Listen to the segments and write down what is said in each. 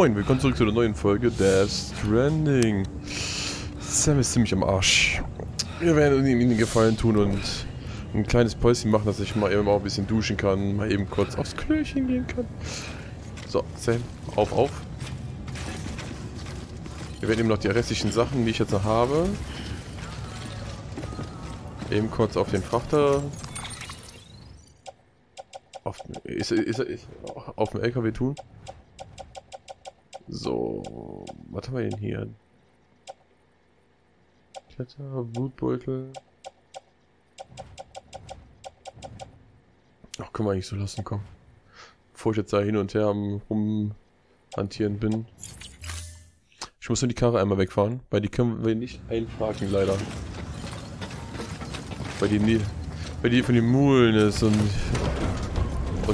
Moin, willkommen zurück zu der neuen Folge Death Stranding. Sam ist ziemlich am Arsch. Wir werden ihm den Gefallen tun und ein kleines Päuschen machen, dass ich mal eben auch ein bisschen duschen kann, mal eben kurz aufs Klöchen gehen kann. So, Sam, auf. Wir werden eben noch die restlichen Sachen, die ich jetzt noch habe, eben kurz auf den Frachter, auf dem LKW tun. So, was haben wir denn hier? Kletter, Blutbeutel. Ach, können wir eigentlich so lassen, komm. Bevor ich jetzt da hin und her am rumhantieren bin. Ich muss nur die Karre einmal wegfahren, weil die können wir nicht einparken, leider. Weil die von den Mulen ist und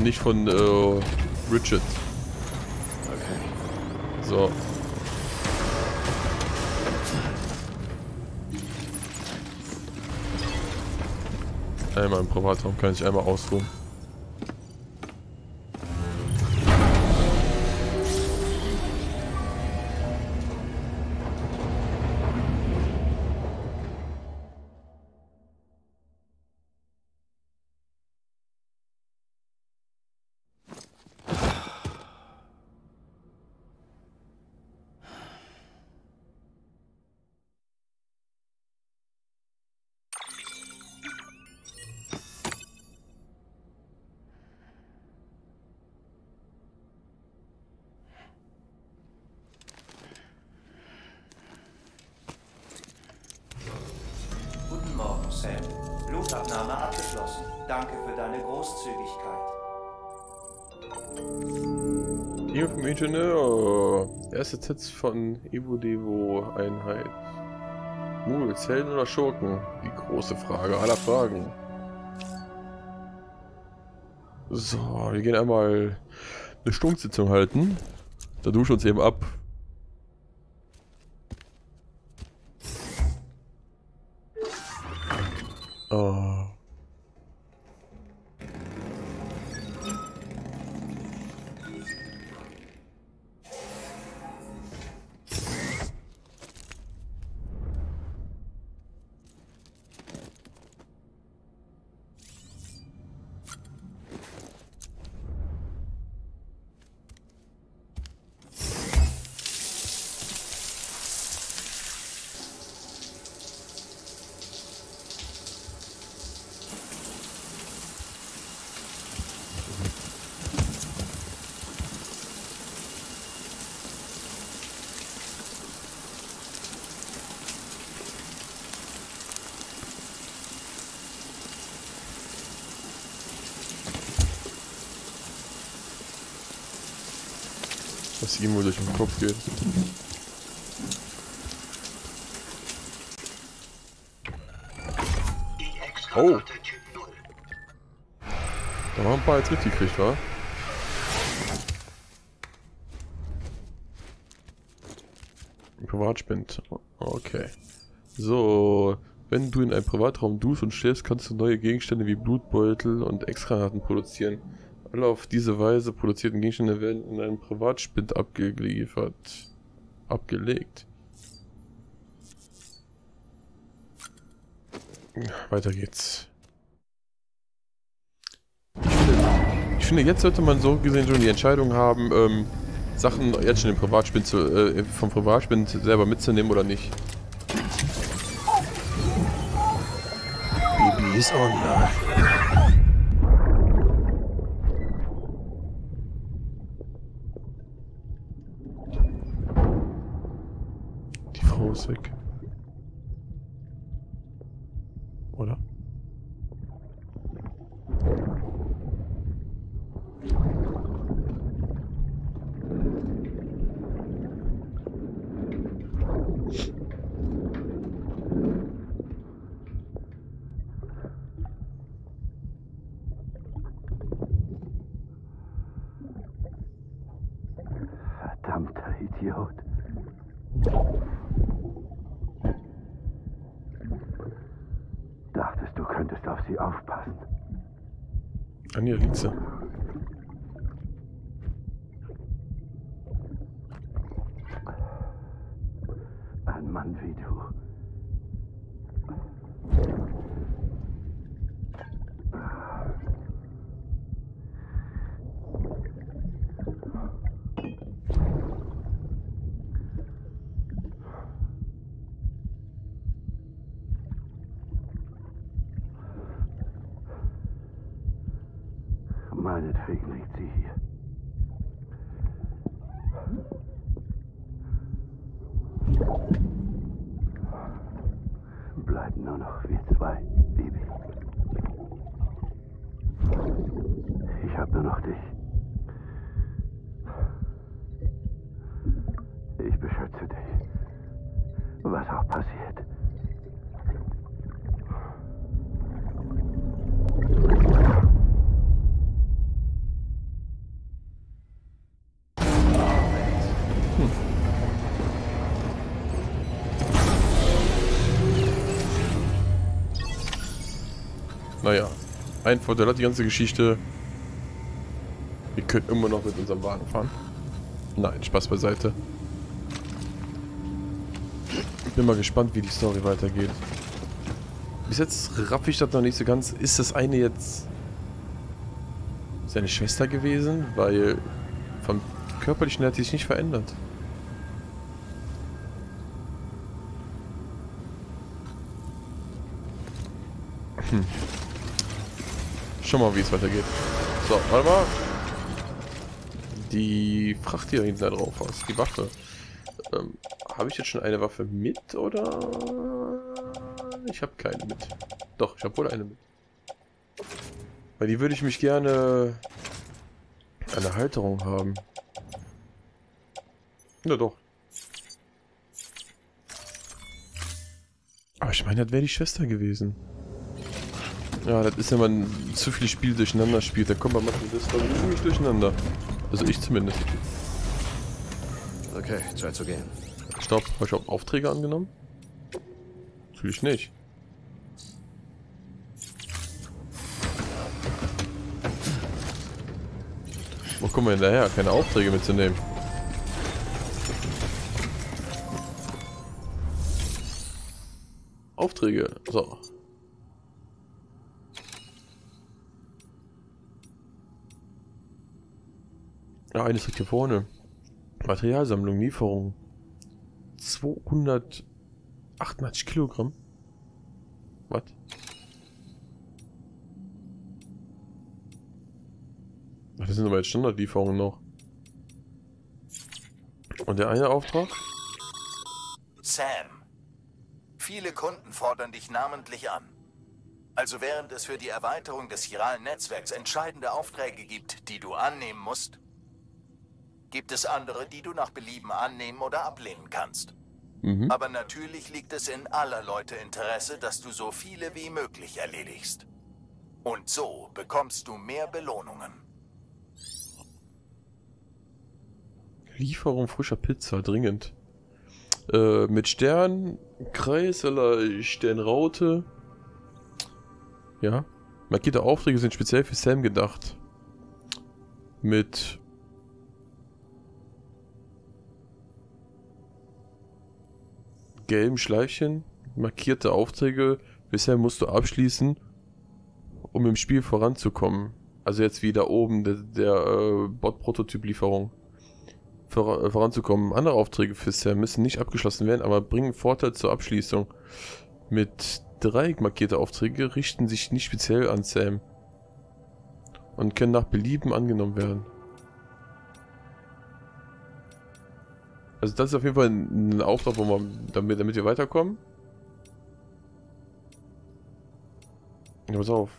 nicht von Richard. So. Einmal im Privatraum kann ich einmal ausruhen. Blutabnahme abgeschlossen. Danke für deine Großzügigkeit. Hier vom Ingenieur. Erste Sets von Evo Devo Einheit. Mules, Helden oder Schurken? Die große Frage aller Fragen. So, wir gehen einmal eine Stundensitzung halten. Da duschen wir uns eben ab. Oh. Was ihm wohl durch den Kopf geht. Oh! Da waren ein paar jetzt richtig gekriegt, wa? Privatspind. Okay. So. Wenn du in einem Privatraum duschst und schläfst, kannst du neue Gegenstände wie Blutbeutel und Extranaten produzieren. Alle auf diese Weise produzierten Gegenstände werden in einen Privatspind abgelegt. Weiter geht's. Ich finde, jetzt sollte man so gesehen schon die Entscheidung haben, Sachen jetzt schon im Privatspind vom Privatspind selber mitzunehmen oder nicht. Baby ist online. Weg. Oder? Verdammter Idiot. Du könntest auf sie aufpassen. Anja Lize. an wie du. Meinetwegen liegt sie hier. Bleiben nur noch wir zwei, Baby. Ich hab nur noch dich. Ich beschütze dich. Was auch passiert. Naja, ein Vorteil hat die ganze Geschichte. Wir können immer noch mit unserem Wagen fahren. Nein, Spaß beiseite. Ich bin mal gespannt, wie die Story weitergeht. Bis jetzt raff ich das noch nicht so ganz. Ist das eine jetzt seine Schwester gewesen? Weil vom Körperlichen hat sie sich nicht verändert. Hm. Schau mal, wie es weitergeht. So, warte mal. Die Fracht, die da hinten drauf ist, die Waffe. Habe ich jetzt schon eine Waffe mit, oder? Ich habe keine mit. Doch, ich habe wohl eine mit. Weil die würde ich mich gerne eine Halterung haben. Na doch. Aber ich meine, das wäre die Schwester gewesen. Ja, das ist, wenn man zu viele Spiele durcheinander spielt, dann kommt man manchmal das ziemlich durcheinander. Also ich zumindest. Okay, Zeit zu gehen. Stopp, habe ich auch Aufträge angenommen? Natürlich nicht. Wo kommen wir denn daher? Keine Aufträge mitzunehmen. Aufträge, so. Ja, eines liegt hier vorne. Materialsammlung, Lieferung. 288 Kilogramm. Was? Das sind aber jetzt Standardlieferungen noch. Und der eine Auftrag? Sam. Viele Kunden fordern dich namentlich an. Also während es für die Erweiterung des chiralen Netzwerks entscheidende Aufträge gibt, die du annehmen musst, gibt es andere, die du nach Belieben annehmen oder ablehnen kannst. Mhm. Aber natürlich liegt es in aller Leute Interesse, dass du so viele wie möglich erledigst. Und so bekommst du mehr Belohnungen. Lieferung frischer Pizza, dringend. Mit Stern, Kreis oder Sternraute. Ja. Markierte Aufträge sind speziell für Sam gedacht. Mit... gelben Schleifchen, markierte Aufträge. Bisher musst du abschließen, um im Spiel voranzukommen. Also jetzt wie da oben, der Bot-Prototyp-Lieferung. Voranzukommen. Andere Aufträge für Sam müssen nicht abgeschlossen werden, aber bringen Vorteil zur Abschließung. Mit Dreieck markierte Aufträge richten sich nicht speziell an Sam. Und können nach Belieben angenommen werden. Also das ist auf jeden Fall ein Auftrag, wo wir, damit wir weiterkommen. Ja, pass auf.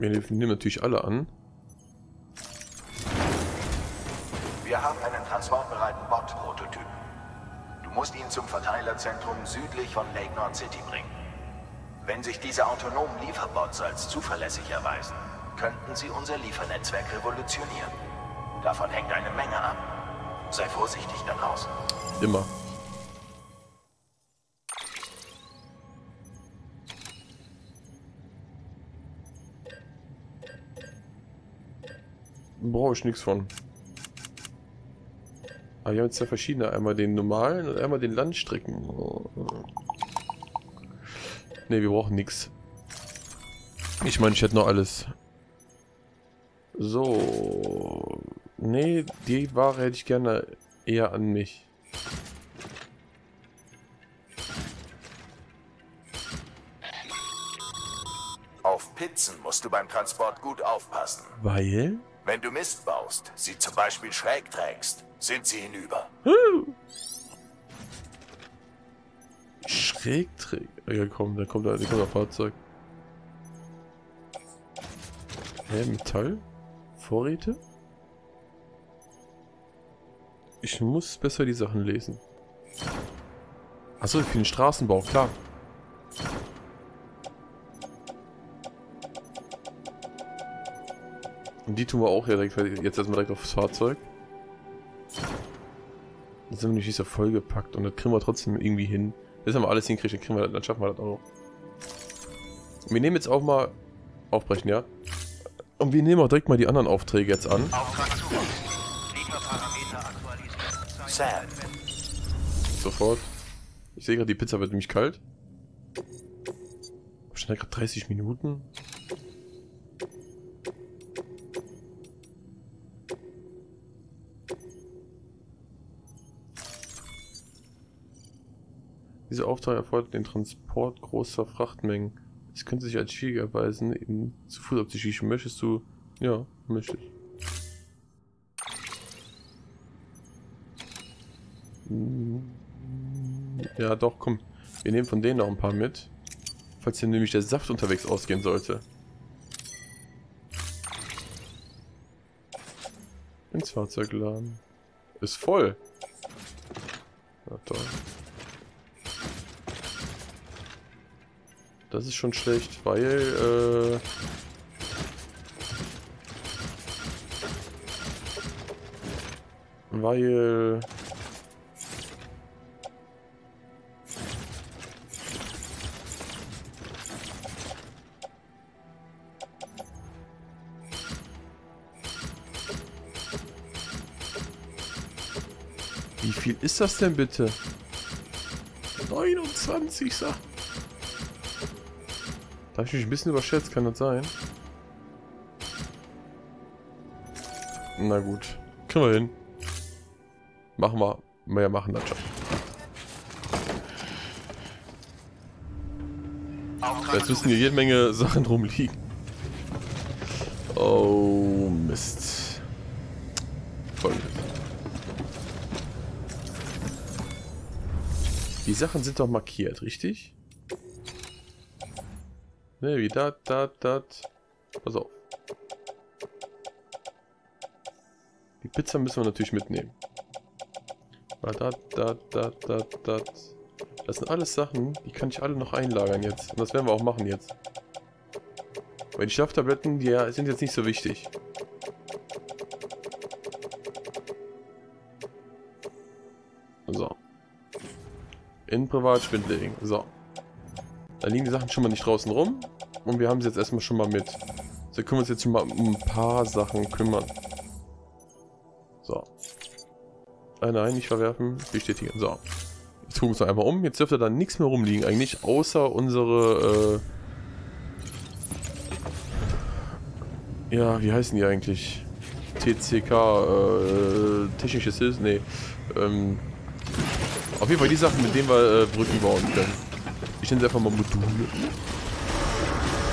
Wir nehmen natürlich alle an. Wir haben einen transportbereiten Bot-Prototyp. Du musst ihn zum Verteilerzentrum südlich von Lake North City bringen. Wenn sich diese autonomen Lieferbots als zuverlässig erweisen, könnten sie unser Liefernetzwerk revolutionieren. Davon hängt eine Menge ab. Sei vorsichtig da draußen. Immer. Brauche ich nichts von. Aber wir haben jetzt ja verschiedene. Einmal den normalen und einmal den Landstrecken. Ne, wir brauchen nichts. Ich meine, ich hätte noch alles. So. Ne, die Ware hätte ich gerne eher an mich. Auf Pizzen musst du beim Transport gut aufpassen. Weil? Wenn du Mist baust, sie zum Beispiel schräg trägst, sind sie hinüber. Schräg trägt? Ja komm, da kommt ein Fahrzeug. Hä, Metall? Vorräte? Ich muss besser die Sachen lesen. Achso, für den Straßenbau, klar. Und die tun wir auch direkt, jetzt erstmal direkt aufs Fahrzeug. Jetzt sind wir nicht so vollgepackt und das kriegen wir trotzdem irgendwie hin. Das haben wir alles hinkriegt, dann schaffen wir das auch noch. Wir nehmen jetzt auch mal... Aufbrechen, ja? Und wir nehmen auch direkt mal die anderen Aufträge jetzt an. Sofort. Ich sehe gerade, die Pizza wird nämlich kalt. Wahrscheinlich gerade 30 Minuten. Dieser Auftrag erfordert den Transport großer Frachtmengen. Es könnte sich als schwierig erweisen, eben zu Fuß abzuschießen. Möchtest du? Ja, möchte ich. Ja, doch, komm. Wir nehmen von denen noch ein paar mit. Falls hier nämlich der Saft unterwegs ausgehen sollte. Ins Fahrzeug laden. Ist voll. Na toll. Das ist schon schlecht, weil wie viel ist das denn bitte? 29 Sachen. Da habe ich mich ein bisschen überschätzt, kann das sein? Na gut, können wir hin. Machen wir, mehr machen das schon. Jetzt müssen hier jede Menge Sachen rumliegen. Oh Mist. Folgendes. Die Sachen sind doch markiert, richtig? Ne, wie dat. Pass auf. Die Pizza müssen wir natürlich mitnehmen. Dat. Das sind alles Sachen, die kann ich alle noch einlagern jetzt. Und das werden wir auch machen jetzt. Weil die Schlaftabletten, die sind jetzt nicht so wichtig. So. In Privatschwindling. So. Da liegen die Sachen schon mal nicht draußen rum. Und wir haben sie jetzt erstmal schon mal mit. So können wir uns jetzt schon mal um ein paar Sachen kümmern. So. Ah nein, nicht verwerfen. Bestätigen. So. Jetzt gucken wir uns noch einmal um. Jetzt dürfte da nichts mehr rumliegen eigentlich. Außer unsere... ja, wie heißen die eigentlich? TCK... Technisches Hilfs... Nee. Auf jeden Fall die Sachen, mit denen wir Brücken bauen können. Ich nenne sie einfach mal Module.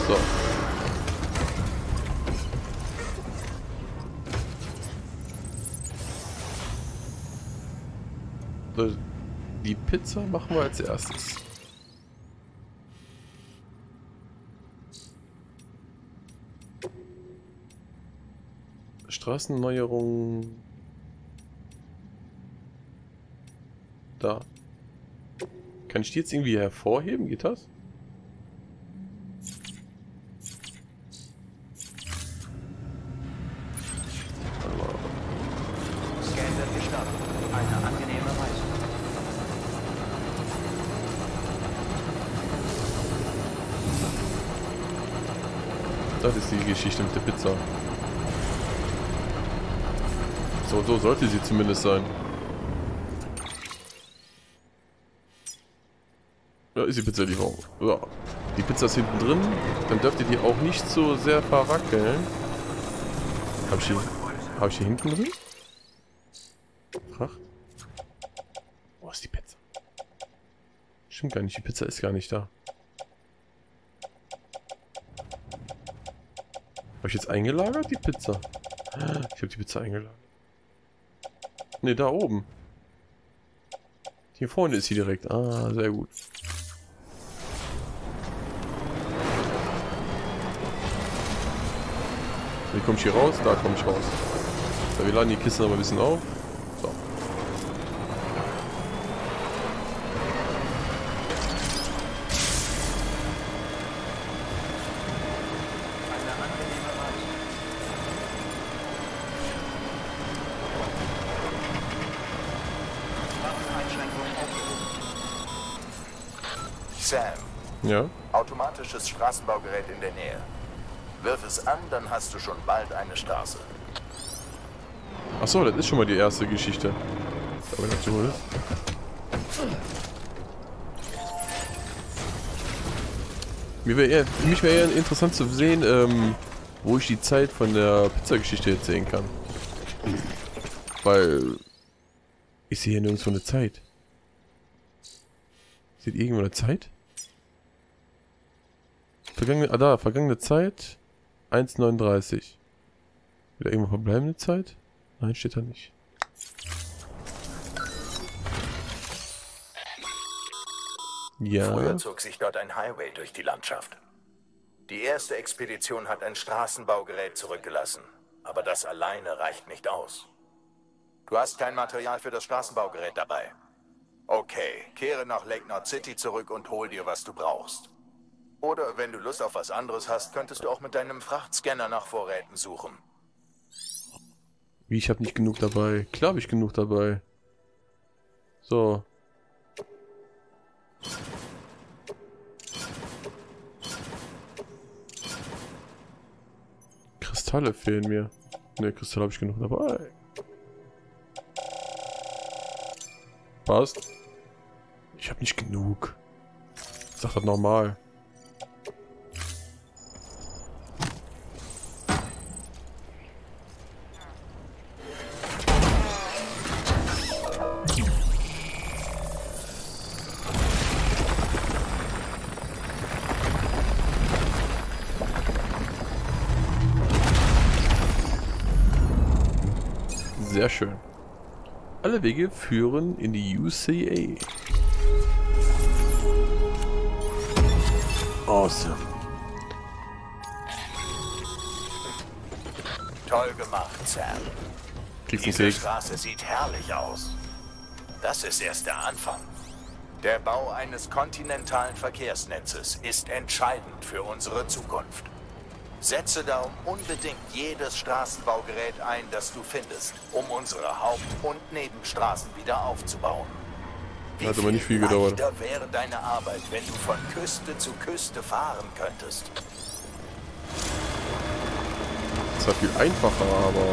So. Die Pizza machen wir als erstes. Straßenneuerung. Da. Kann ich die jetzt irgendwie hervorheben? Geht das? Scan wird gestartet. Eine angenehme Reise. Das ist die Geschichte mit der Pizza. So sollte sie zumindest sein. Da ist die Pizzalieferung. So. Die Pizza ist hinten drin. Dann dürft ihr die auch nicht so sehr verwackeln. Hab ich die hinten drin? Ach. Wo ist die Pizza? Stimmt gar nicht. Die Pizza ist gar nicht da. Habe ich jetzt eingelagert? Die Pizza. Ich habe die Pizza eingelagert. Ne, da oben. Hier vorne ist sie direkt. Ah, sehr gut. Wie komme ich hier raus? Da komme ich raus. So, wir laden die Kiste noch mal ein bisschen auf. So. Sam. Ja? Automatisches Straßenbaugerät in der Nähe. Wirf es an, dann hast du schon bald eine Straße. Achso, das ist schon mal die erste Geschichte. Aber dazu holen. Für mich wäre eher interessant zu sehen, wo ich die Zeit von der Pizzageschichte jetzt sehen kann. Weil ich sehe hier nirgendwo eine Zeit. Sieht irgendwo eine Zeit? Vergangene Zeit. 1,39. Wieder irgendwo verbleibende Zeit? Nein, steht da nicht. Ja. Früher zog sich dort ein Highway durch die Landschaft. Die erste Expedition hat ein Straßenbaugerät zurückgelassen. Aber das alleine reicht nicht aus. Du hast kein Material für das Straßenbaugerät dabei. Okay, kehre nach Lake North City zurück und hol dir, was du brauchst. Oder wenn du Lust auf was anderes hast, könntest du auch mit deinem Frachtscanner nach Vorräten suchen. Wie, ich habe nicht genug dabei. Klar habe ich genug dabei. So. Kristalle fehlen mir. Ne, Kristalle habe ich genug dabei. Passt. Ich habe nicht genug. Ich sag das nochmal. Sehr schön. Alle Wege führen in die UCA. Awesome. Toll gemacht, Sam. Diese Straße sieht herrlich aus. Das ist erst der Anfang. Der Bau eines kontinentalen Verkehrsnetzes ist entscheidend für unsere Zukunft. Setze darum unbedingt jedes Straßenbaugerät ein, das du findest, um unsere Haupt- und Nebenstraßen wieder aufzubauen. Hat aber nicht viel gedauert. Wie wäre deine Arbeit, wenn du von Küste zu Küste fahren könntest? Das war viel einfacher, aber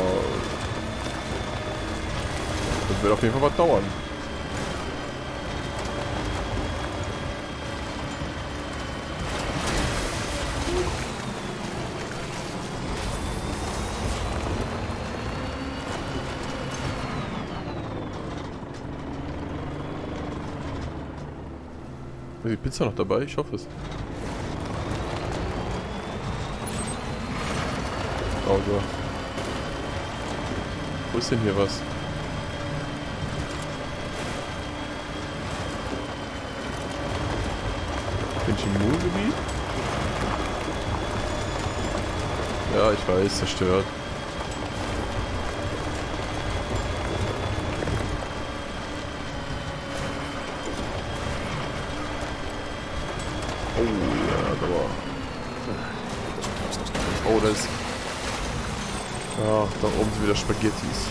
das wird auf jeden Fall was dauern. Ist die Pizza noch dabei? Ich hoffe es. Oh Gott. Wo ist denn hier was? Bin ich im Moorgebiet? Ja, ich weiß, zerstört. Oh, das ist... Ach, da oben sind wieder Spaghettis.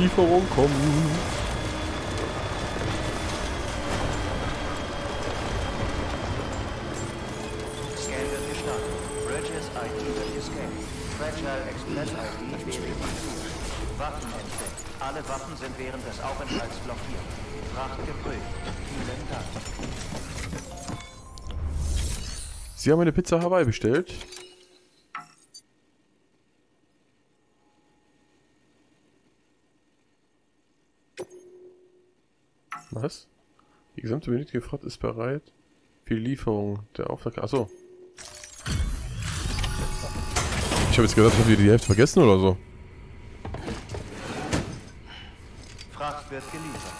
Lieferung kommen. Alle Waffen sind während des Aufenthalts blockiert. Fracht geprüft. Vielen Dank. Sie haben eine Pizza Hawaii bestellt. Was? Die gesamte benötigte Fracht ist bereit für die Lieferung der Auftrag. Achso. Ich habe jetzt gedacht, ich habe die Hälfte vergessen oder so. Fracht wird geliefert.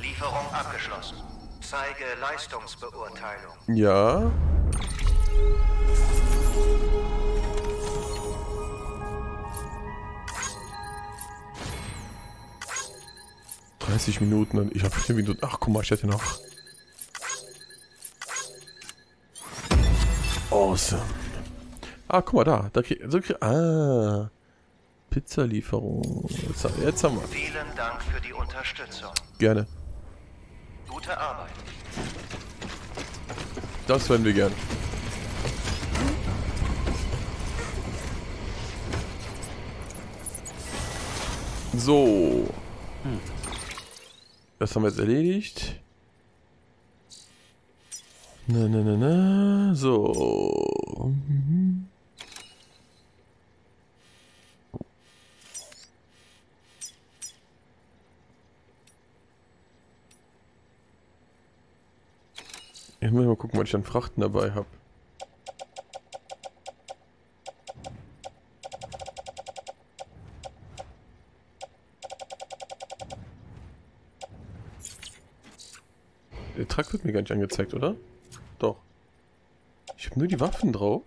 Lieferung abgeschlossen. Zeige Leistungsbeurteilung. Ja. Minuten und ich habe 15 Minuten. Ach, guck mal, ich hätte noch. Awesome. Ah, guck mal da. Pizzalieferung. Jetzt haben wir. Vielen Dank für die Unterstützung. Gerne. Gute Arbeit. Das werden wir gerne. So. Das haben wir jetzt erledigt. So. Ich muss mal gucken, ob ich dann Frachten dabei habe. Der Trakt wird mir gar nicht angezeigt, oder? Doch. Ich habe nur die Waffen drauf.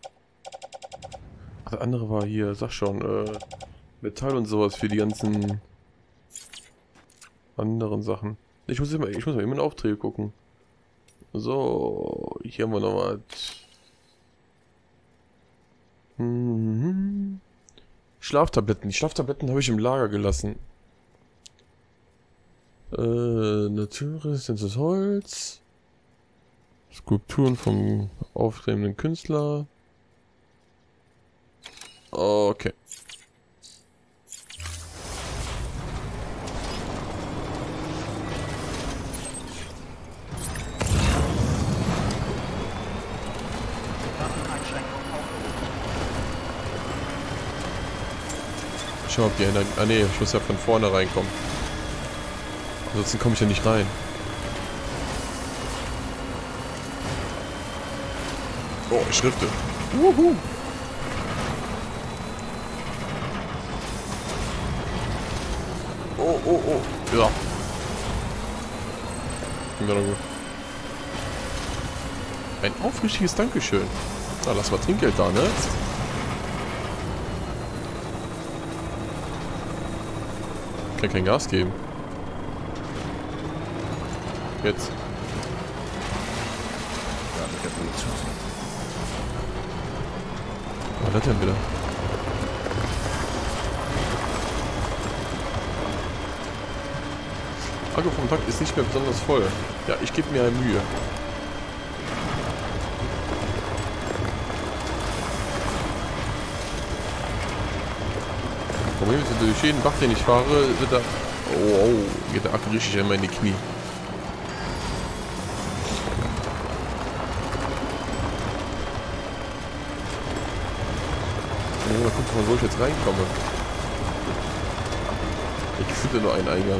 Ach, das andere war hier, sag schon, Metall und sowas für die ganzen anderen Sachen. Ich muss mal immer in Aufträge gucken. So, hier haben wir noch was. Schlaftabletten. Die Schlaftabletten habe ich im Lager gelassen. Naturresistenz Holz. Skulpturen vom aufstrebenden Künstler. Okay. Schau mal, ob die Energie. Ah ne, ich muss ja von vorne reinkommen. Ansonsten komme ich ja nicht rein. Oh, Schriften. Wuhu. Oh. Ja. Ein aufrichtiges Dankeschön. Na, lass mal Trinkgeld da, ne? Kann kein Gas geben. Jetzt. Was hat er denn wieder? Akku vom Takt ist nicht mehr besonders voll. Ja, ich gebe mir eine Mühe. Das Problem ist, durch jeden Bach, den ich fahre, wird da... Oh, geht der Akku richtig in meine Knie. Mal gucken, wo ich jetzt reinkomme. Ich finde nur einen Eingang.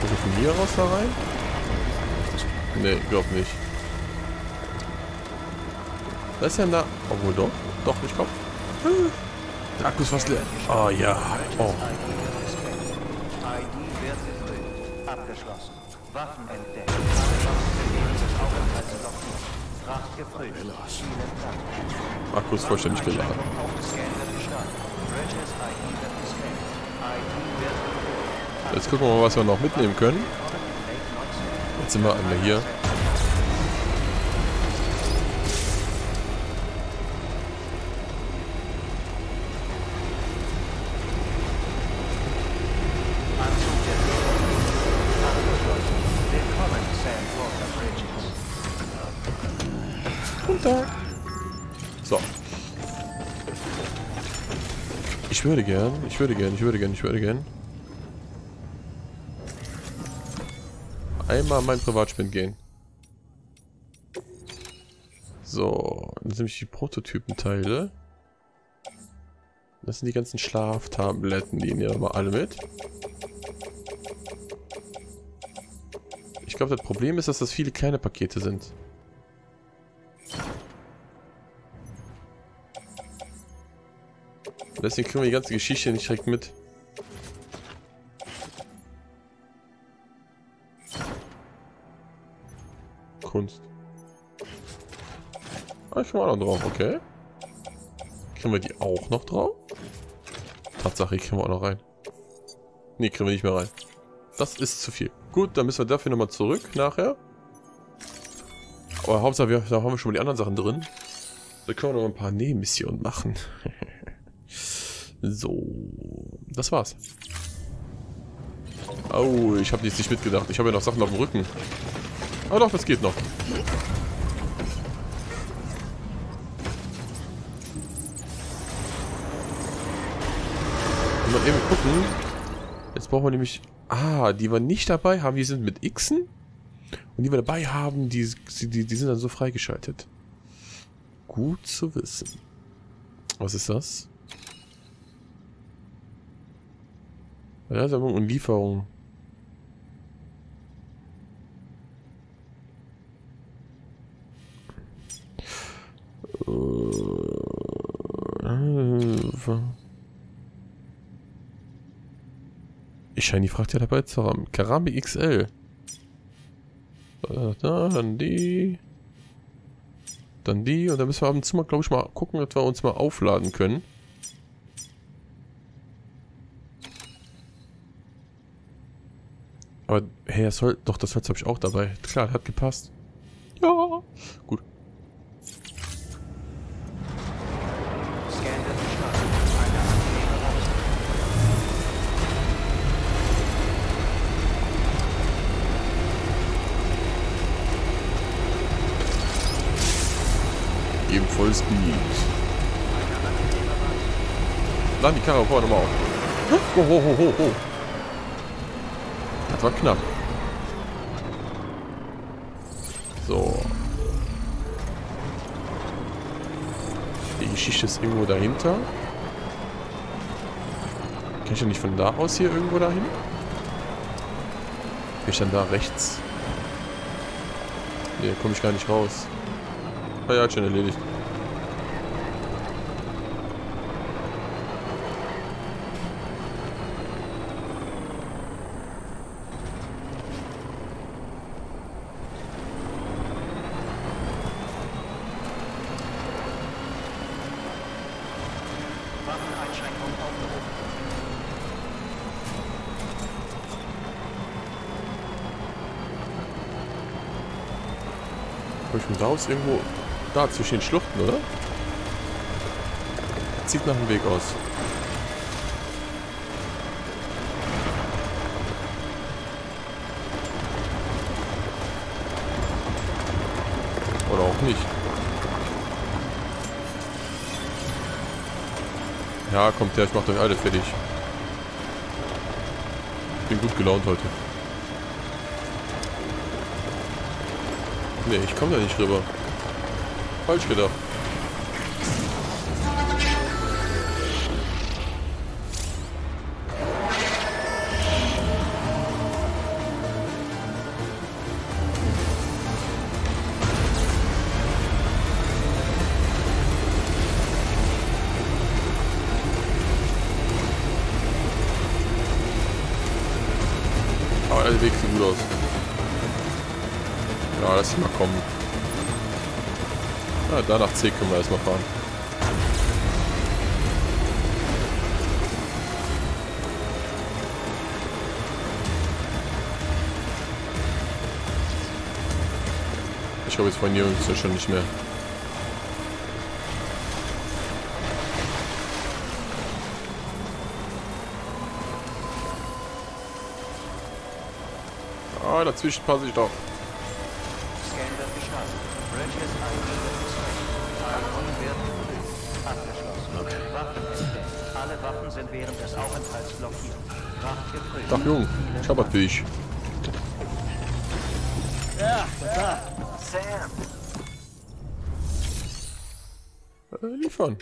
Muss ich von hier raus da rein? Ne, glaub nicht. Was ist denn da? Obwohl doch. Doch, ich komm. Der Akku ist fast leer. Ah ja. Oh. Abgeschlossen. Waffen entdeckt. Fracht geprüft. Akku ist vollständig geladen. Jetzt gucken wir mal, was wir noch mitnehmen können. Jetzt sind wir einmal hier. Alter. So. Ich würde gern. Einmal mein Privatspind gehen. So, das sind nämlich die Prototypenteile. Das sind die ganzen Schlaftabletten, die nehmen wir mal alle mit. Ich glaube, das Problem ist, dass das viele kleine Pakete sind. Deswegen kriegen wir die ganze Geschichte nicht direkt mit. Kunst. Ah, ich komme auch noch drauf, okay. Kriegen wir die auch noch drauf? Tatsache, ich kriegen wir auch noch rein. Ne, kriegen wir nicht mehr rein. Das ist zu viel. Gut, dann müssen wir dafür nochmal zurück nachher. Aber Hauptsache, da haben wir schon mal die anderen Sachen drin. Da können wir noch ein paar Nebenmissionen machen. So, das war's. Oh, ich habe jetzt nicht mitgedacht. Ich habe ja noch Sachen auf dem Rücken. Aber doch, das geht noch. Mal eben gucken. Jetzt brauchen wir nämlich... Ah, die wir nicht dabei haben, die sind mit Xen. Und die wir dabei haben, die sind dann so freigeschaltet. Gut zu wissen. Was ist das? Versammlung und Lieferung. Ich scheine die Fracht ja dabei zu haben. Keramik XL. Dann die. Dann die. Und dann müssen wir ab und zu mal, glaube ich, mal gucken, ob wir uns mal aufladen können. Aber, hey, das soll, doch, das Holz habe ich auch dabei. Klar, hat gepasst. Ja, gut. Eben voll Speed. Laden die Karre vorne mal auf. Ho, ho, ho, ho, ho. Das war knapp. So. Die Geschichte ist irgendwo dahinter. Kann ich ja nicht von da aus hier irgendwo dahin? Bin ich dann da rechts? Ne, da komme ich gar nicht raus. Ah ja, hat schon erledigt. Ich bin raus irgendwo da zwischen den Schluchten, oder? Sieht nach dem Weg aus. Oder auch nicht. Ja, kommt her, ich mach euch alles fertig. Ich bin gut gelaunt heute. Nee, ich komme da nicht rüber. Falsch gedacht. Aber der Weg sieht gut aus. Ja, lass ich mal kommen. Ja, da nach C können wir erstmal fahren. Ich glaube, jetzt fahren die Jungs ja schon nicht mehr. Ah, dazwischen passe ich doch. Bridges eingeschritten. Alle Waffen sind während des Aufenthalts blockiert. Ach jung, ich hab was für dich. Ja, da. Sam. Liefern.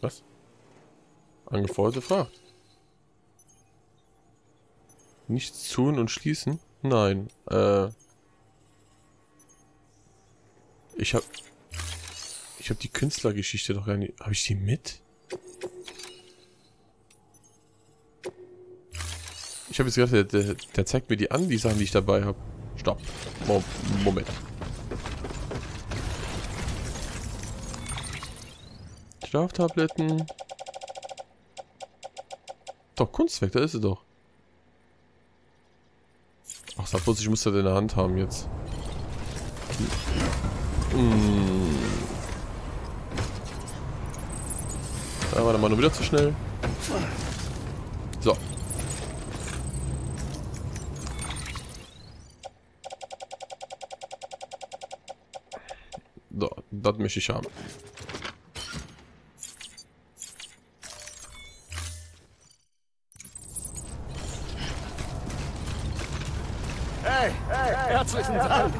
Was? Angeforderte Fracht. Nichts tun und schließen? Nein. Ich hab die Künstlergeschichte doch gar nicht. Habe ich die mit? Ich habe jetzt gedacht, der zeigt mir die an, die Sachen, die ich dabei habe. Stopp. Moment. Schlaftabletten. Doch, Kunstwerk, da ist sie doch. Ach, sag bloß, ich muss das in der Hand haben jetzt. Hm. Da war der Mann wieder zu schnell. So. So, das möchte ich haben. Hey, herzlichen Dank!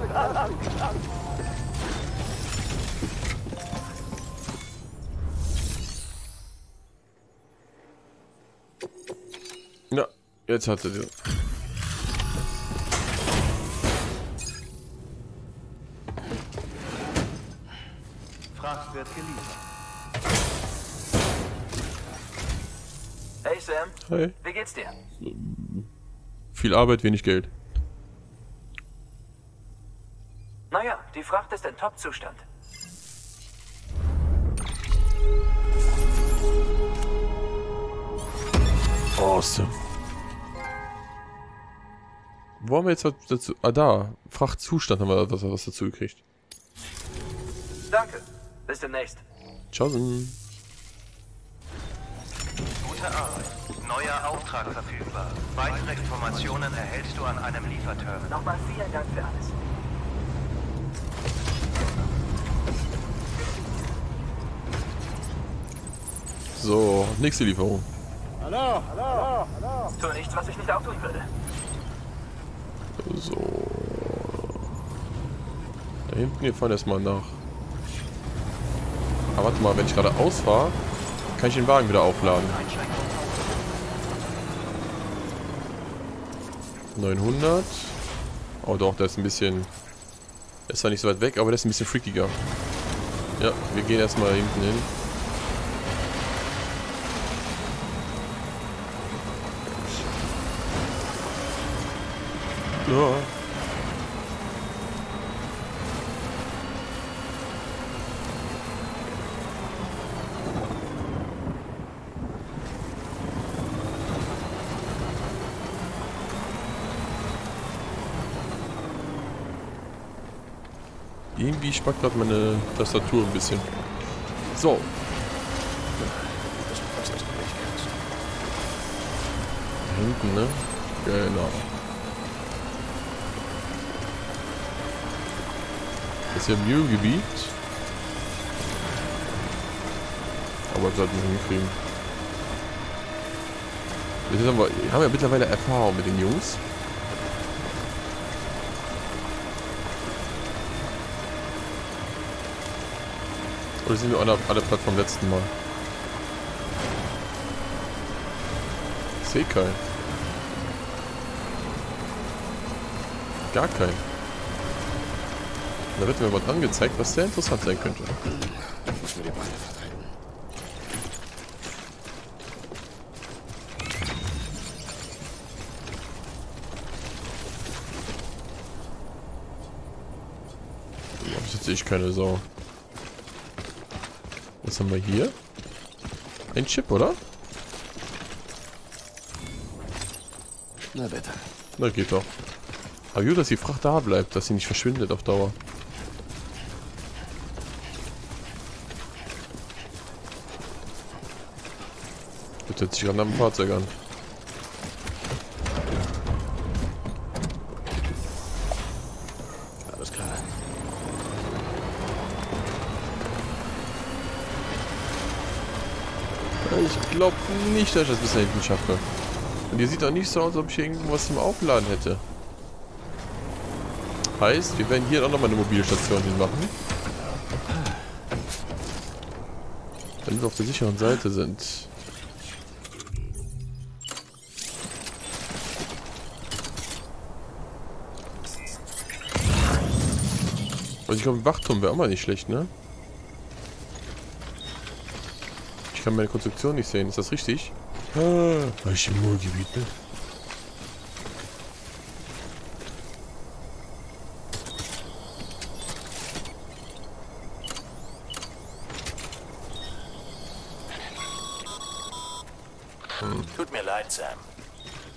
Ja, jetzt hat er die. Fracht wird geliefert. Hey Sam, hey. Wie geht's dir? Viel Arbeit, wenig Geld. Naja, die Fracht ist in Top-Zustand. Awesome. Wo haben wir jetzt was dazu? Ah, da. Frachtzustand haben wir was dazu gekriegt. Danke. Bis demnächst. Tschaußen. Gute Arbeit. Neuer Auftrag verfügbar. Weitere Informationen erhältst du an einem Lieferterminal. Nochmal vielen Dank für alles. So, nächste Lieferung. Hallo. Tu nichts, was ich nicht auch tun würde. So. Da hinten, wir fahren erstmal nach. Aber warte mal, wenn ich gerade ausfahre, kann ich den Wagen wieder aufladen. 900. Oh doch, da ist ein bisschen. Der ist zwar nicht so weit weg, aber der ist ein bisschen freakiger. Ja, wir gehen erstmal hinten hin. Ja. Irgendwie spackt gerade meine Tastatur ein bisschen. So. Da hinten, ne? Genau. Das ist ja im Mühlgebiet. Aber das sollten wir hinkriegen. Wir haben ja mittlerweile Erfahrung mit den Jungs. Oder sind wir alle platt vom letzten Mal? Ich sehe keinen. Gar keinen. Da wird mir was angezeigt, was sehr interessant sein könnte. Ich muss mir die Beine verteilen. Das jetzt sehe ich keine Sau. Was haben wir hier? Ein Chip, oder? Na bitte. Na geht doch. Aber gut, dass die Fracht da bleibt, dass sie nicht verschwindet auf Dauer. Hört sich gerade am Fahrzeug an. Alles klar. ich glaube nicht, dass ich das bis dahin schaffe. Und hier sieht auch nicht so aus, als ob ich irgendwas zum Aufladen hätte. Heißt, wir werden hier auch nochmal eine mobile Station hinmachen. Damit wir auf der sicheren Seite sind. Und ich glaube, Wachturm wäre auch mal nicht schlecht, ne? Ich kann meine Konstruktion nicht sehen, ist das richtig? Ah, war ich im Ruhrgebiet, ne? Tut mir leid, Sam.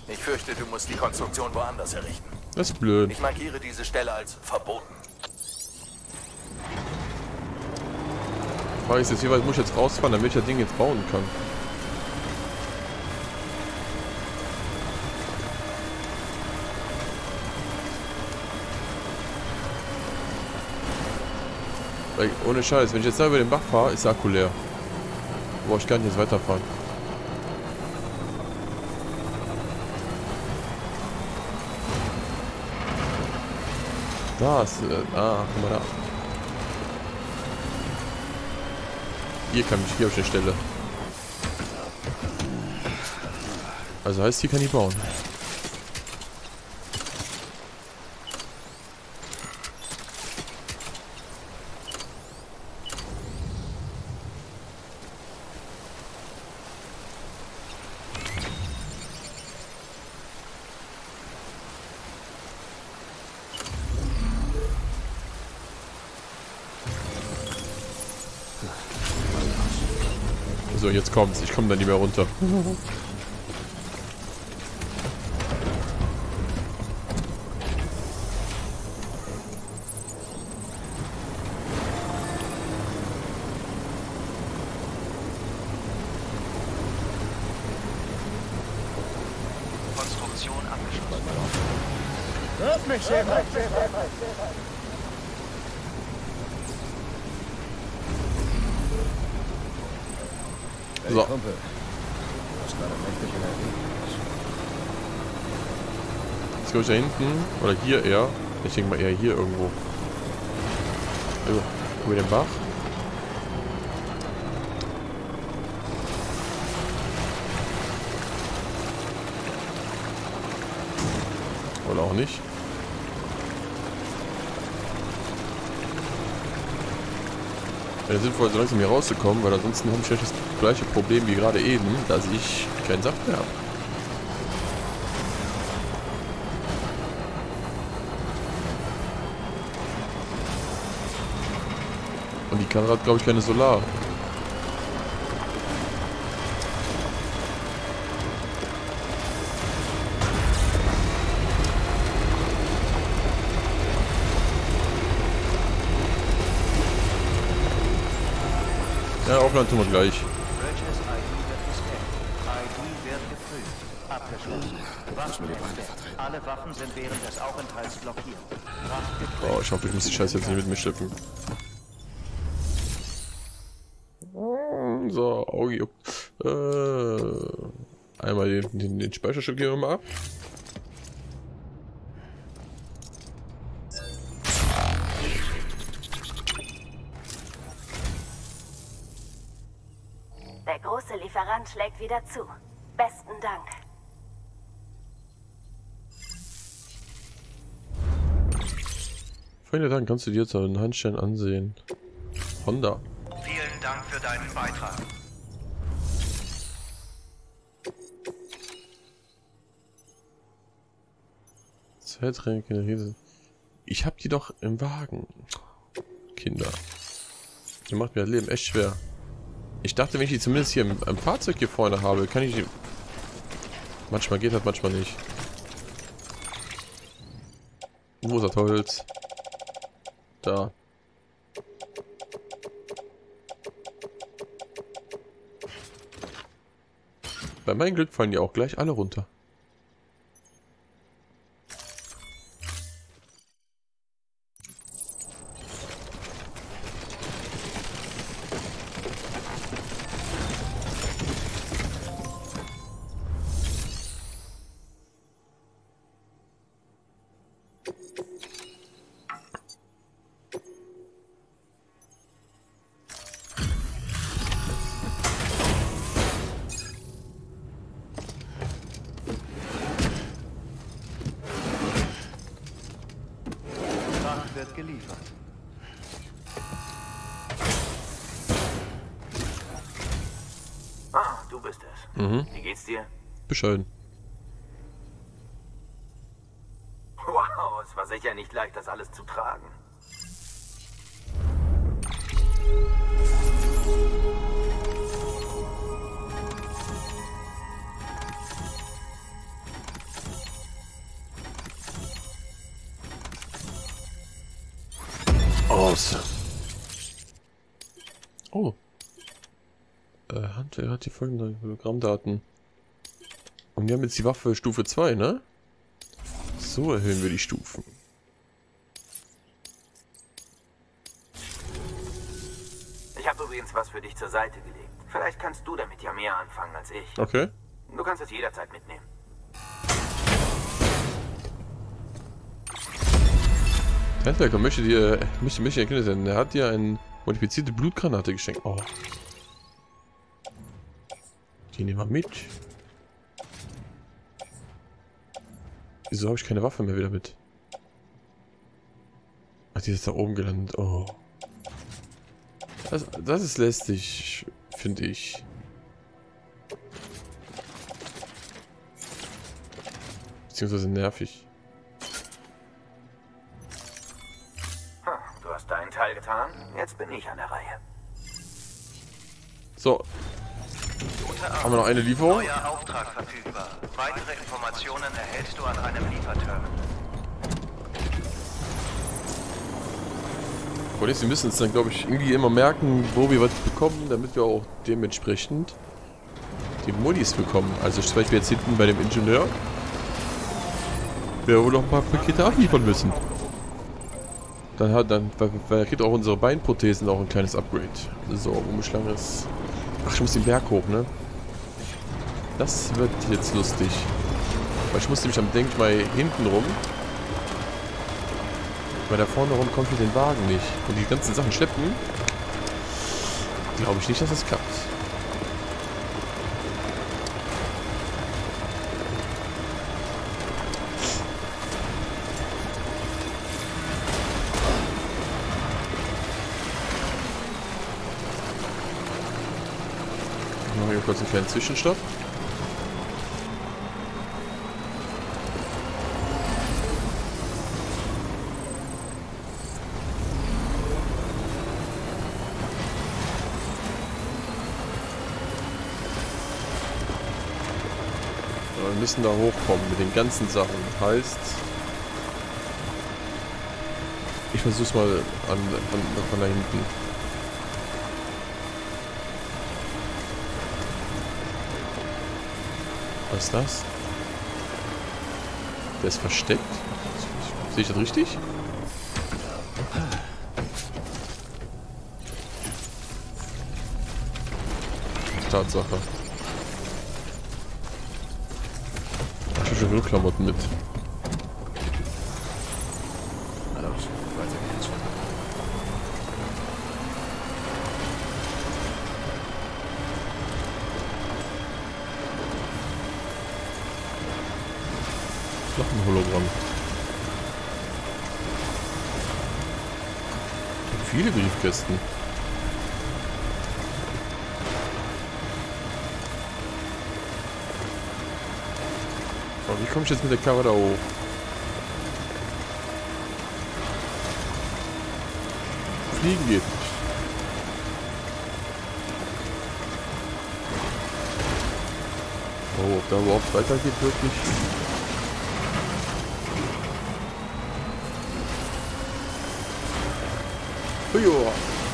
Ich fürchte, du musst die Konstruktion woanders errichten. Das ist blöd. Ich markiere diese Stelle als verboten. Frage ist jetzt, wie weit muss ich jetzt rausfahren, damit ich das Ding jetzt bauen kann? Ey, ohne Scheiß, wenn ich jetzt da über den Bach fahre, ist der Akku leer. Boah, ich kann nicht jetzt weiterfahren. Da ist, guck mal da. Hier auf der Stelle. Also heißt, hier kann ich bauen. So, jetzt kommt's. Ich komme da nicht mehr runter. Konstruktion abgeschlossen. Hört mich, Chef! So. Hey, Kumpel. Du hast gerade mächtig in der Weg. Jetzt glaube ich da hinten, oder hier eher. Ich denke mal eher hier irgendwo. Also, über den Bach. Oder auch nicht. Wäre sinnvoll, so langsam hier rauszukommen, weil ansonsten habe ich vielleicht das gleiche Problem wie gerade eben, dass ich keinen Saft mehr habe. Und die Kamera hat, glaube ich, keine Solar. Ja, Aufladen tun wir gleich. Oh, ich hoffe, ich muss die Scheiße jetzt nicht mit mir schippen. So, Auge juckt. Einmal den Speicherstück geben wir mal ab. Der große Lieferant schlägt wieder zu. Besten Dank. Vielen Dank, kannst du dir jetzt einen Handstein ansehen. Honda. Vielen Dank für deinen Beitrag. Zeitrenken. Ich hab die doch im Wagen. Kinder. Ihr macht mir das Leben echt schwer. Ich dachte, wenn ich die zumindest hier im Fahrzeug hier vorne habe, kann ich die... Manchmal geht das, manchmal nicht. Wo ist das Holz? Da. Bei meinem Glück fallen die auch gleich alle runter. geliefert. Ah, du bist es. Mhm. Wie geht's dir? Bescheiden. Wow, es war sicher nicht leicht, das alles zu tragen. Awesome. Oh. Handwerker hat die folgenden Hologrammdaten. Und wir haben jetzt die Waffe Stufe 2, ne? So erhöhen wir die Stufen. Ich habe übrigens was für dich zur Seite gelegt. Vielleicht kannst du damit ja mehr anfangen als ich. Okay. Du kannst es jederzeit mitnehmen. Handwerker möchte mich erkennen sein. Er hat dir eine modifizierte Blutgranate geschenkt. Oh. Die nehmen wir mit. Wieso habe ich keine Waffe mehr wieder mit? Ach, die ist da oben gelandet. Oh. Das ist lästig, finde ich. Beziehungsweise nervig. Du hast deinen Teil getan. Jetzt bin ich an der Reihe. So. Haben wir noch eine Lieferung? Neuer Auftrag verfügbar. Weitere Informationen erhältst du an einem Lieferterminal. Kollegen, Sie müssen uns dann, glaube ich, irgendwie immer merken, wo wir was bekommen, damit wir auch dementsprechend die Modis bekommen. Also zum Beispiel jetzt hinten bei dem Ingenieur, wir wohl noch ein paar Pakete abliefern müssen. Dann kriegt auch unsere Beinprothesen auch ein kleines Upgrade. So, Umschlang ist... Ach, ich muss den Berg hoch, ne? Das wird jetzt lustig. Weil ich muss nämlich am Denkmal hinten rum. Weil da vorne rum kommt mit den Wagen nicht. Und die ganzen Sachen schleppen. Glaube ich nicht, dass das klappt. Kurz einen kleinen Zwischenstopp. Wir müssen da hochkommen mit den ganzen Sachen. Heißt, ich versuch's mal von da hinten. Was ist das? Der ist versteckt. Sehe ich das richtig? Tatsache. Ich habe schon genug Klamotten mit. Noch ein Hologramm. Viele Briefkästen. Aber wie komme ich jetzt mit der Karre da hoch? Fliegen geht nicht. Oh, ob da überhaupt weitergeht wirklich?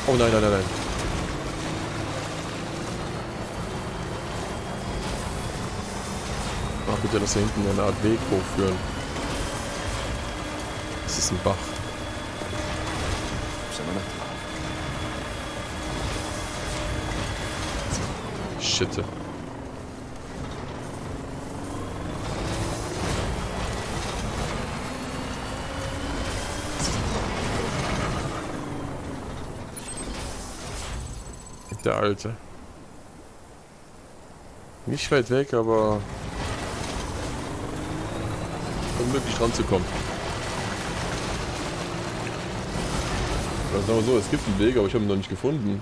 Oh nein, nein, nein, nein. Ach bitte, dass da hinten eine Art Weg hochführen. Das ist ein Bach. Shit. Der alte. Nicht weit weg, aber unmöglich ranzukommen. Also sagen wir so, es gibt einen Weg, aber ich habe ihn noch nicht gefunden.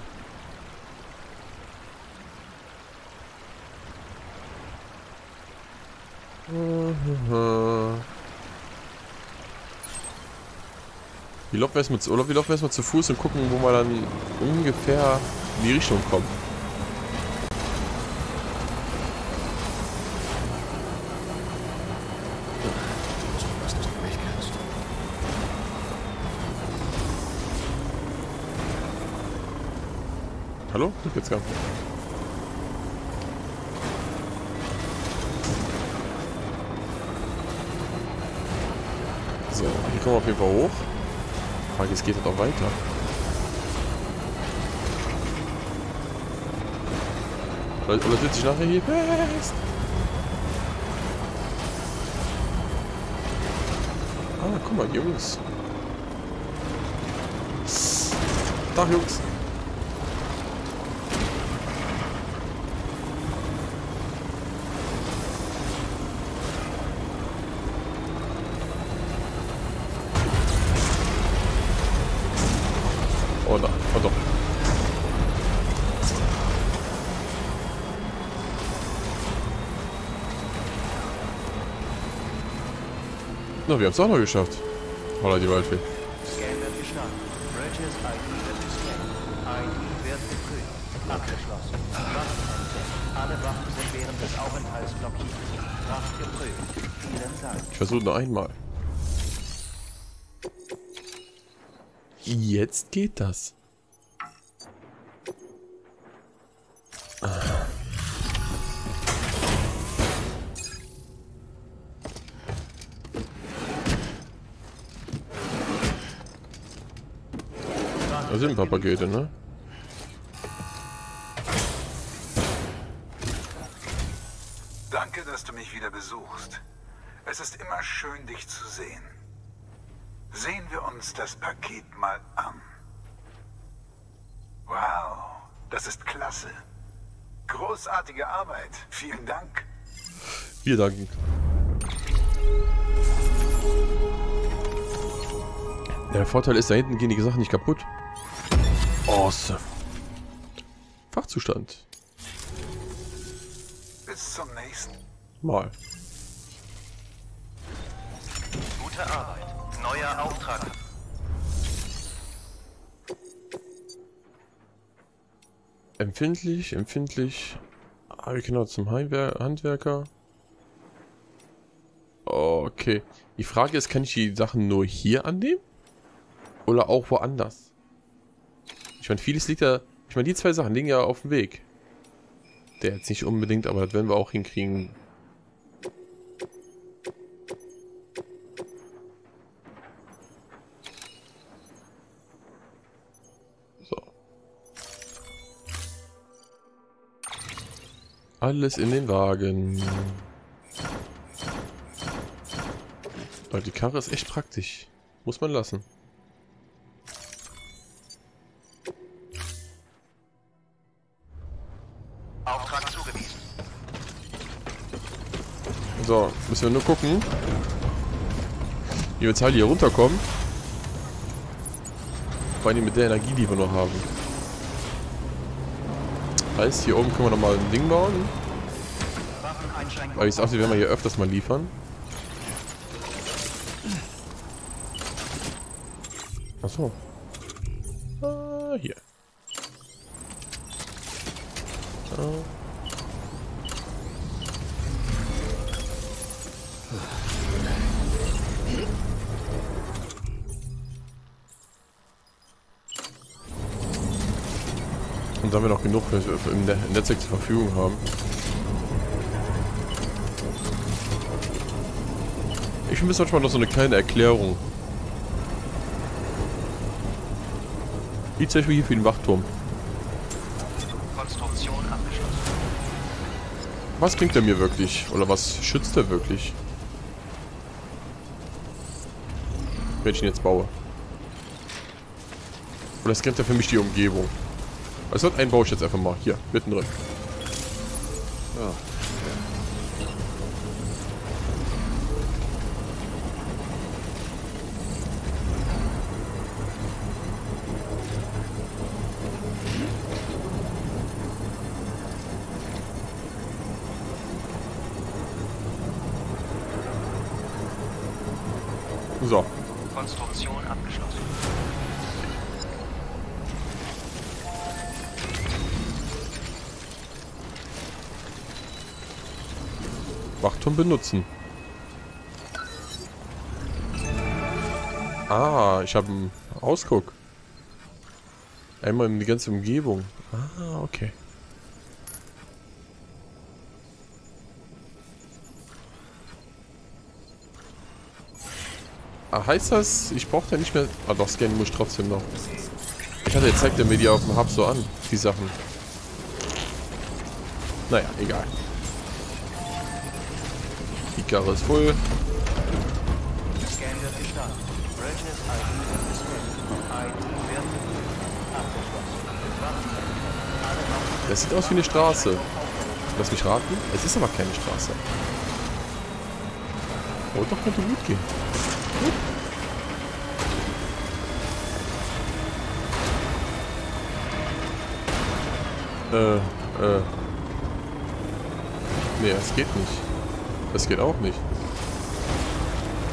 Wie locker wär's mit, oder wie locker wär's mal zu Fuß und gucken, wo man dann ungefähr in die Richtung kommt. Hallo? Ich jetzt gar nicht. So, hier kommen wir auf jeden Fall hoch. Die Frage ist, geht das auch weiter? Oder sitzt sich nachher hier fest? Ah, guck mal, Jungs. Tag, Jungs. Na, wir haben es auch noch geschafft. Holla die Waldfee. Scan wird gestartet. Bridges ID wird gescannt. ID wird gekühlt. Abgeschlossen. Wachentdeck. Alle Wachen sind während des Aufenthalts blockiert. Wacht geprüft. Vielen Dank. Ich versuche noch einmal. Jetzt geht das. Da sind ein paar Pakete, ne? Danke, dass du mich wieder besuchst. Es ist immer schön, dich zu sehen. Sehen wir uns das Paket mal an. Wow, das ist klasse. Großartige Arbeit. Vielen Dank. Wir danken. Der Vorteil ist, da hinten gehen die Sachen nicht kaputt. Awesome. Fachzustand. Bis zum nächsten Mal. Gute Arbeit. Neuer Auftrag. Empfindlich, empfindlich. Ah, wir können auch zum Handwerker. Okay. Die Frage ist, kann ich die Sachen nur hier annehmen? Oder auch woanders? Ich meine, vieles liegt ja... Ich meine, die zwei Sachen liegen ja auf dem Weg. Der jetzt nicht unbedingt, aber das werden wir auch hinkriegen. So. Alles in den Wagen. Aber die Karre ist echt praktisch. Muss man lassen. So, müssen wir nur gucken, wie wir jetzt halt hier runterkommen. Vor allem mit der Energie, die wir noch haben. Heißt, hier oben können wir nochmal ein Ding bauen. Aber ich sag dir, werden wir hier öfters mal liefern. Achso. Ah, hier. Ah. Und da wir noch genug im Netzwerk zur Verfügung haben. Ich vermisse manchmal noch so eine kleine Erklärung. Wie zum Beispiel hier für den Wachturm. Konstruktion abgeschlossen. Was bringt er mir wirklich? Oder was schützt er wirklich? Wenn ich ihn jetzt baue. Oder scannt er für mich die Umgebung? Also einen baue ich jetzt einfach mal. Hier, mittendrin. Ja. So. Konstruktion abgeschlossen. Wachturm benutzen. Ah, ich habe einen Ausguck. Einmal in die ganze Umgebung. Ah, okay. Ah, heißt das, ich brauche da nicht mehr... Ah doch, scannen muss ich trotzdem noch. Ich hatte, jetzt zeigt er mir die auf dem Hub so an, die Sachen. Naja, egal. Die Karre ist voll. Das sieht aus wie eine Straße. Lass mich raten. Es ist aber keine Straße. Oh, doch, könnte gut gehen. Gut. Nee, es geht nicht. Das geht auch nicht.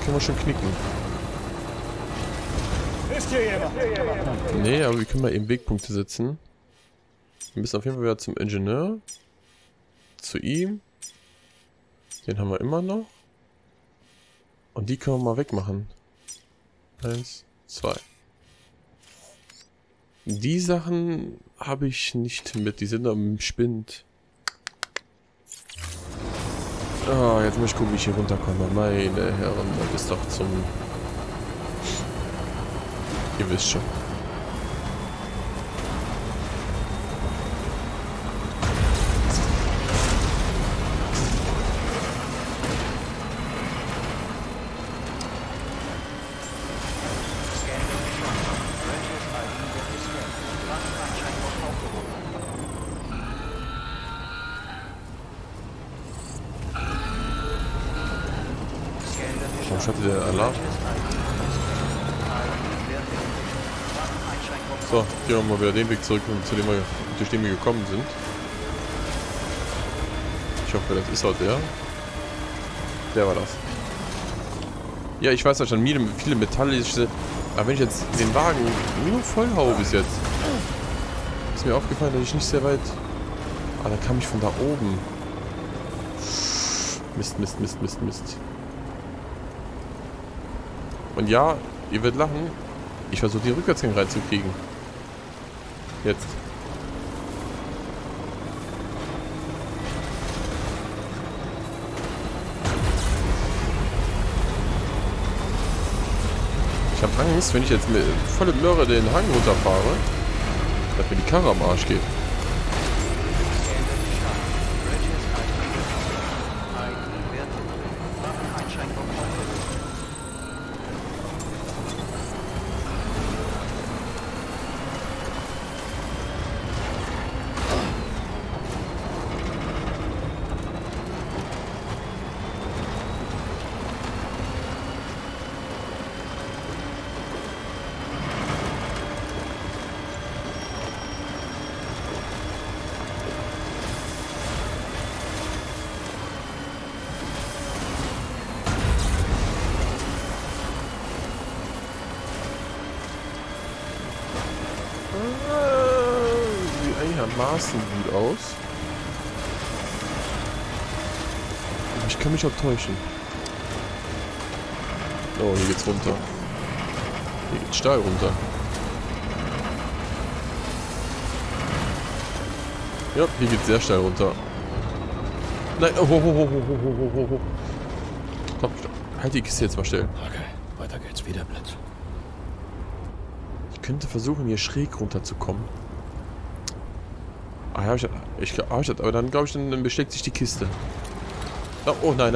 Können wir schon knicken. Nee, aber wir können mal eben Wegpunkte setzen. Wir müssen auf jeden Fall wieder zum Ingenieur. Zu ihm. Den haben wir immer noch. Und die können wir mal wegmachen. 1, 2. Die Sachen habe ich nicht mit. Die sind am Spind. Ah, jetzt muss ich gucken, wie ich hier runterkomme. Meine Herren, das ist doch zum... Ihr wisst schon. Der Alarm. So, gehen wir mal wieder den Weg zurück, durch den wir gekommen sind. Ich hoffe, das ist auch der. Der war das. Ja, ich weiß ja schon, viele metallische... Aber wenn ich jetzt den Wagen nur voll hau bis jetzt. Ist mir aufgefallen, dass ich nicht sehr weit... Ah, da kam ich von da oben. Mist. Und ja, ihr werdet lachen. Ich versuche die Rückwärtsgang reinzukriegen. Jetzt. Ich habe Angst, wenn ich jetzt mit volle Möhre den Hang runterfahre, dass mir die Karre am Arsch geht. Maßen gut aus. Aber ich kann mich auch täuschen. Oh, hier geht's runter. Hier geht's steil runter. Ja, hier geht's sehr steil runter. Nein, oh. Stopp. Halt die Kiste jetzt mal still. Okay, weiter geht's wieder, Blitz. Ich könnte versuchen, hier schräg runterzukommen. Aber dann glaube ich, dann beschlägt sich die Kiste. Oh nein.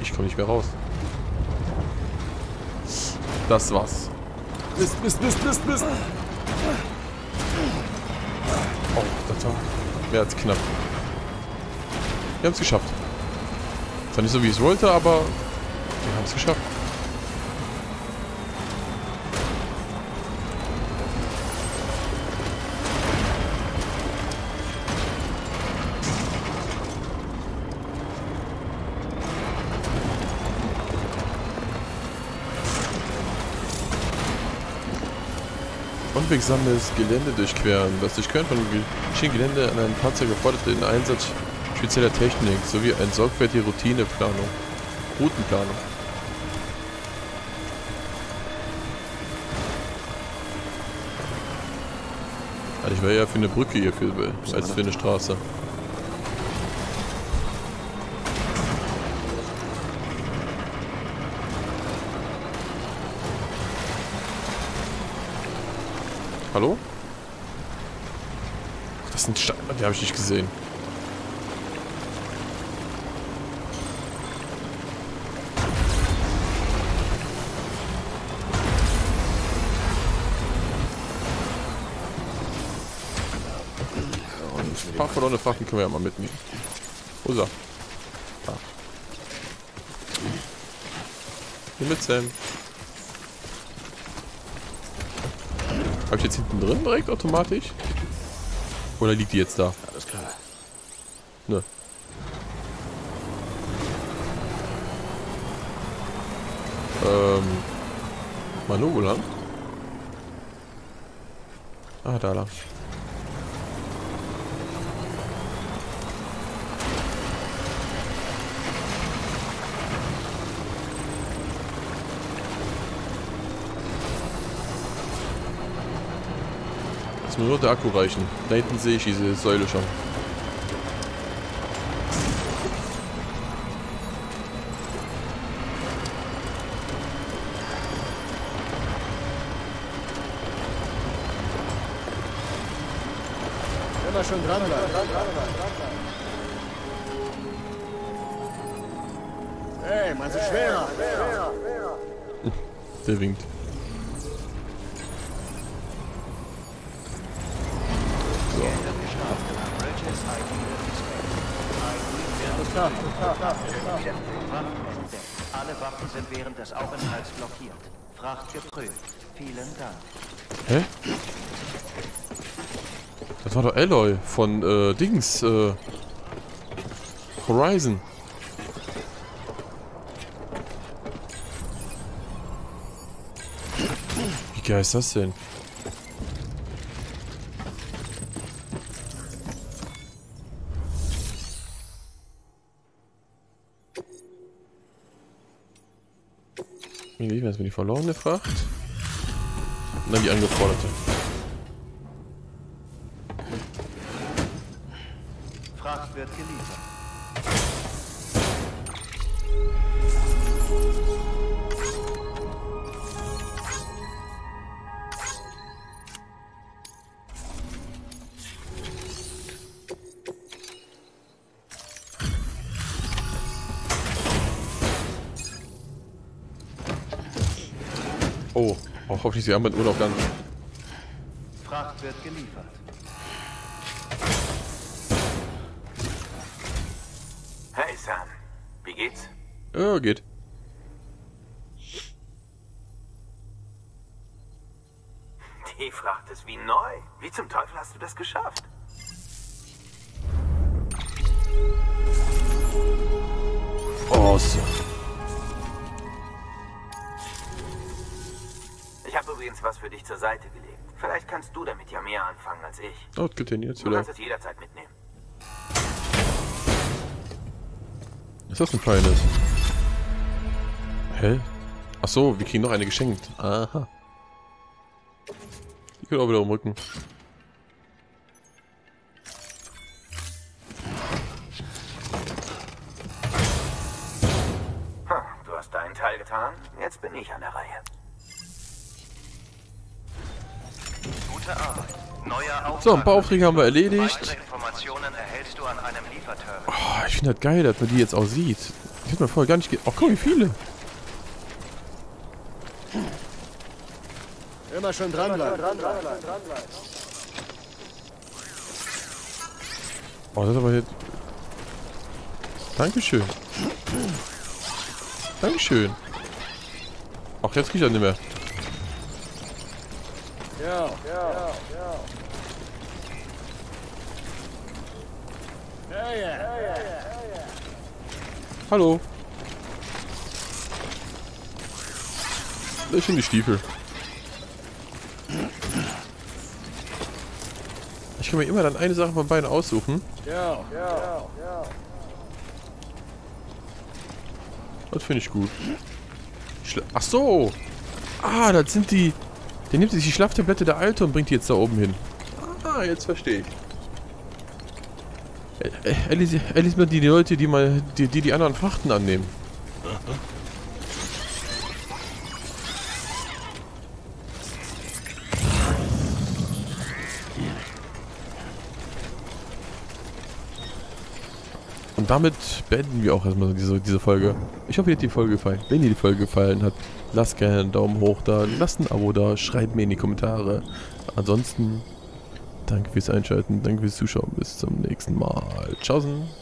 Ich komme nicht mehr raus. Das war's. Mist. Oh, das war mehr als knapp. Wir haben es geschafft. Zwar nicht so, wie ich es wollte, aber wir haben es geschafft. unwegsames Gelände durchqueren. Das Durchqueren von Gelände an einem Panzer gefordert den Einsatz spezieller Technik sowie eine sorgfältige Routenplanung. Also ich wäre ja für eine Brücke hier viel als für eine Straße. Hallo? Ach, das sind Steine, die habe ich nicht gesehen. Ein paar verlorene Fachen können wir ja mal mitnehmen. Wo ist er? Da. Hier mit Sam. Hab ich jetzt hinten drin direkt automatisch? Oder liegt die jetzt da? Alles klar. Ne. Manu, wo lang? Ah, da lang. Nur der Akku reichen. Da hinten sehe ich diese Säule schon. Immer schön dran bleiben. Hey, man ist schwerer. Der winkt. Alle Waffen sind während des Aufenthalts blockiert. Fracht geprüft. Vielen Dank. Hä? Das war doch Aloy von Horizon. Wie geil ist das denn? Erstmal die verlorene Fracht. Und dann die angeforderte. Fracht wird geliefert. Oh, auch hoffentlich sie haben mit Urlaub dann. Fracht wird geliefert. Hey Sam, wie geht's? Ja, geht. Die Fracht ist wie neu. Wie zum Teufel hast du das geschafft? Awesome. Ich habe übrigens was für dich zur Seite gelegt. Vielleicht kannst du damit ja mehr anfangen als ich. Oh, das geht denn jetzt wieder. Du kannst es jederzeit mitnehmen. Ist das ein Pilot? Hä? Ach so, wir kriegen noch eine geschenkt. Aha. Die können auch wieder umrücken. Hm, du hast deinen Teil getan. Jetzt bin ich an der Reihe. So, ein paar Aufträge haben wir erledigt. Oh, ich finde das geil, dass man die jetzt auch sieht. Ich hätte mir vorher gar nicht gedacht. Oh, guck, wie viele. Immer schön dranbleiben. Oh, das ist aber jetzt... Dankeschön. Dankeschön. Ach, jetzt krieg ich das nicht mehr. Ja. Hallo. Das sind die Stiefel. Ich kann mir immer dann eine Sache von beiden aussuchen. Ja. Das finde ich gut. Ach so! Ah, das sind die... Der nimmt sich die Schlaftablette der Alte und bringt die jetzt da oben hin. Ah, jetzt verstehe ich. Er liest mal die Leute, die anderen Frachten annehmen. Und damit beenden wir auch erstmal diese Folge. Ich hoffe, ihr hat die Folge gefallen. Wenn ihr die Folge gefallen hat, lasst gerne einen Daumen hoch da, lasst ein Abo da, schreibt mir in die Kommentare. Ansonsten, danke fürs Einschalten, danke fürs Zuschauen, bis zum nächsten Mal. Tschaußen.